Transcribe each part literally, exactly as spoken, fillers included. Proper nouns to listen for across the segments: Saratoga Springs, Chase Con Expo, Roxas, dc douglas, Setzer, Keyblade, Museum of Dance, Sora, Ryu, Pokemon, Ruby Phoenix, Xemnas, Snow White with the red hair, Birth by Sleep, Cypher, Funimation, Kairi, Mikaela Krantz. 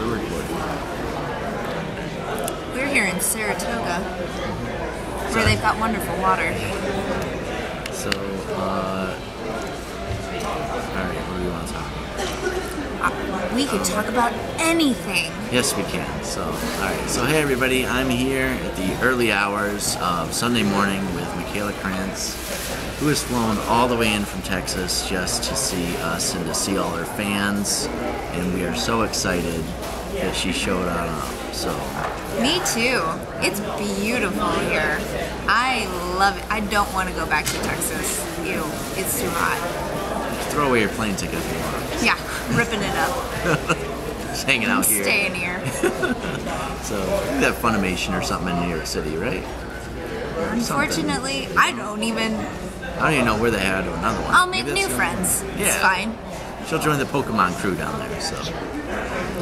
recording. We're here in Saratoga, where they've got wonderful water. So, uh... alright, what do you want to talk about? Uh, we could um, talk about anything! Yes, we can. So, alright. So, hey everybody, I'm here at the early hours of Sunday morning with Mikaela Krantz, who has flown all the way in from Texas just to see us and to see all her fans. And we are so excited that she showed up. So me too. It's beautiful here. I love it. I don't want to go back to Texas. Ew, it's too hot. Throw away your plane ticket if you want. Yeah, ripping it up. Just hanging out here. Staying here. So you have Funimation or something in New York City, right? Or Unfortunately, something. I don't even. I don't even know where they had another one. I'll make new friends. Yeah. It's fine. She'll join the Pokemon crew down there, so.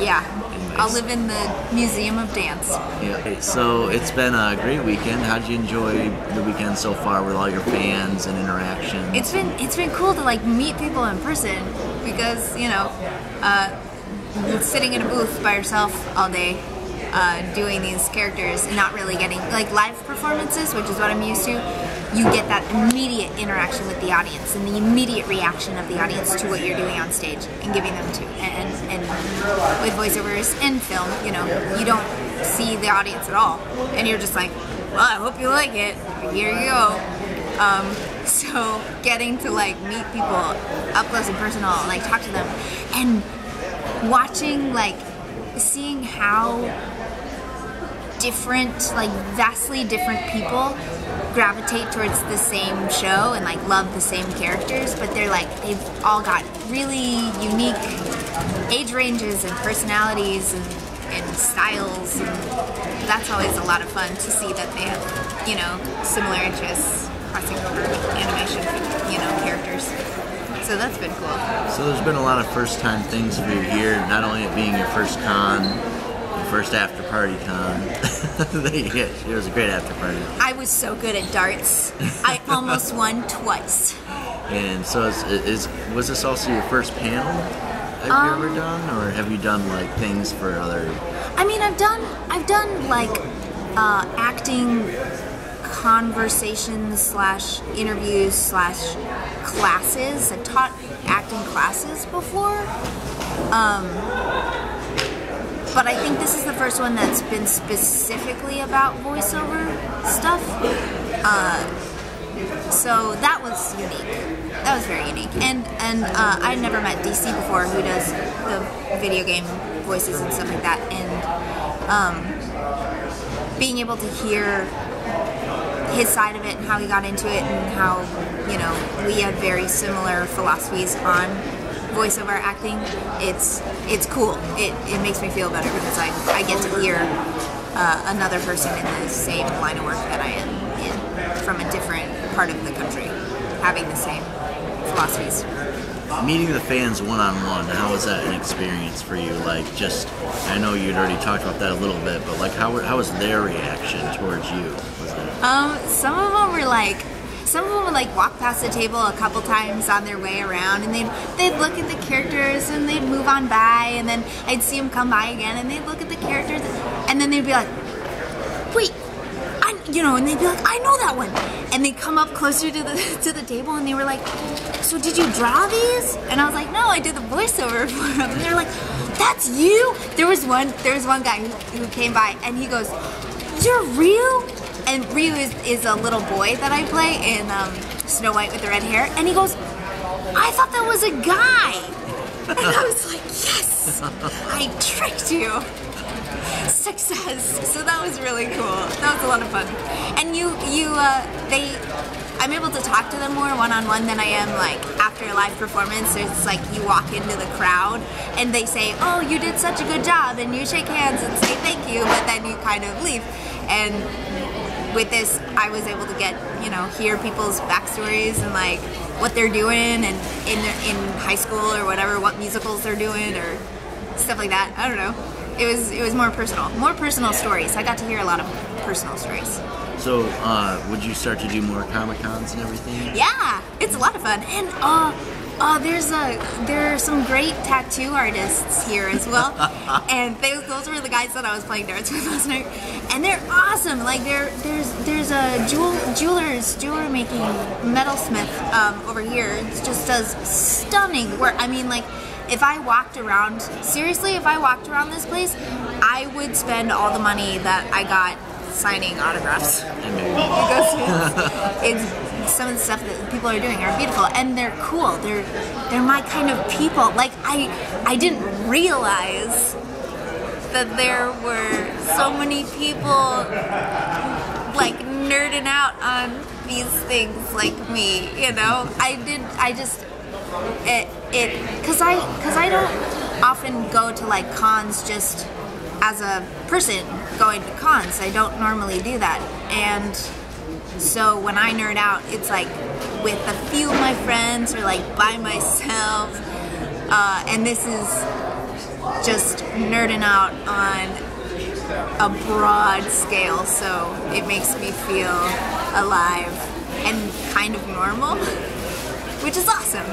Yeah. Anyways. I'll live in the Museum of Dance. Yeah. So it's been a great weekend. How'd you enjoy the weekend so far with all your fans and interactions? It's been it's been cool to like meet people in person because you know, uh, sitting in a booth by yourself all day, uh, doing these characters and not really getting like live performances, which is what I'm used to. You get that immediate interaction with the audience and the immediate reaction of the audience to what you're doing on stage and giving them to. And, and with voiceovers and film, you know, you don't see the audience at all. And you're just like, well, I hope you like it. Here you go. Um, so getting to like meet people up close and personal and like talk to them and watching, like seeing how different, like vastly different people gravitate towards the same show and like love the same characters, but they're like they've all got really unique age ranges and personalities and, and styles, and that's always a lot of fun to see that they have, you know, similar interests crossing over with animation, you know, characters. So that's been cool. So there's been a lot of first time things if you're here, not only it being your first con, first after party con. It was a great after party. I was so good at darts. I almost won twice. And so, is, is was this also your first panel? Have um, you ever done, or have you done like things for other? I mean, I've done, I've done like uh, acting conversations slash interviews slash classes. I taught acting classes before. Um, But I think this is the first one that's been specifically about voiceover stuff. Uh, so that was unique. That was very unique. And and uh, I never met D C before, who does the video game voices and stuff like that. And um, being able to hear his side of it and how he got into it and how, you know, we have very similar philosophies on voiceover acting, it's it's cool. It, it makes me feel better because I, I get to hear uh, another person in the same line of work that I am in from a different part of the country, having the same philosophies. Meeting the fans one-on-one, how was that an experience for you? Like, just, I know you'd already talked about that a little bit, but like, how, how was their reaction towards you? Was that... Um, some of them were like, some of them would like walk past the table a couple times on their way around, and they'd they'd look at the characters and they'd move on by, and then I'd see them come by again and they'd look at the characters and then they'd be like, wait, I, you know, and they'd be like, I know that one, and they'd come up closer to the to the table and they were like, so did you draw these? And I was like, no, I did the voiceover for them. And they're like, that's you? There was one there was one guy who, who came by and he goes, you're real? And Ryu is, is a little boy that I play in um, Snow White with the Red Hair, and he goes, I thought that was a guy! And I was like, yes! I tricked you! Success! So that was really cool. That was a lot of fun. And you, you, uh, they, I'm able to talk to them more one-on-one than I am, like, after a live performance. It's like you walk into the crowd, and they say, oh, you did such a good job, and you shake hands and say thank you, but then you kind of leave. And with this, I was able to get, you know, hear people's backstories and like what they're doing and in in high school or whatever, what musicals they're doing or stuff like that. I don't know. It was it was more personal, more personal stories. I got to hear a lot of personal stories. So, uh, would you start to do more Comic-Cons and everything? Yeah, it's a lot of fun, and uh, Oh, there's a there are some great tattoo artists here as well, and they, those were the guys that I was playing darts with last night, and they're awesome. Like there there's there's a jewel jewelers jeweler making metalsmith um, over here. It just does stunning work. I mean, like if I walked around seriously, if I walked around this place, I would spend all the money that I got signing autographs. It's, some of the stuff that people are doing are beautiful, and they're cool. They're they're my kind of people. Like I I didn't realize that there were so many people like nerding out on these things like me. You know, I did. I just it it because I because I don't often go to like cons just as a person going to cons. I don't normally do that, and so when I nerd out, it's like with a few of my friends or like by myself, uh, and this is just nerding out on a broad scale, so it makes me feel alive and kind of normal, which is awesome.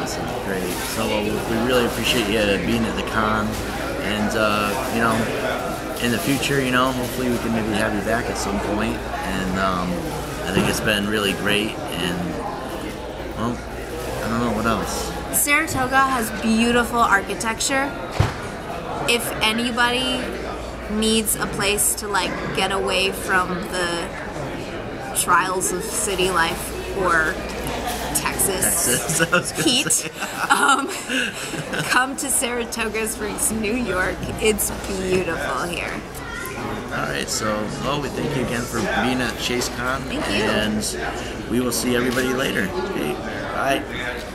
Awesome, great. So well, we really appreciate you being at the con, and uh, you know, in the future, you know, hopefully we can maybe have you back at some point. And um, I think it's been really great. And well, I don't know what else. Saratoga has beautiful architecture. If anybody needs a place to like get away from the trials of city life or Texas, Texas heat, um, come to Saratoga Springs, New York. It's beautiful here. All right, so well, we thank you again for being at ChaseCon. Thank you. And we will see everybody later. Okay, bye.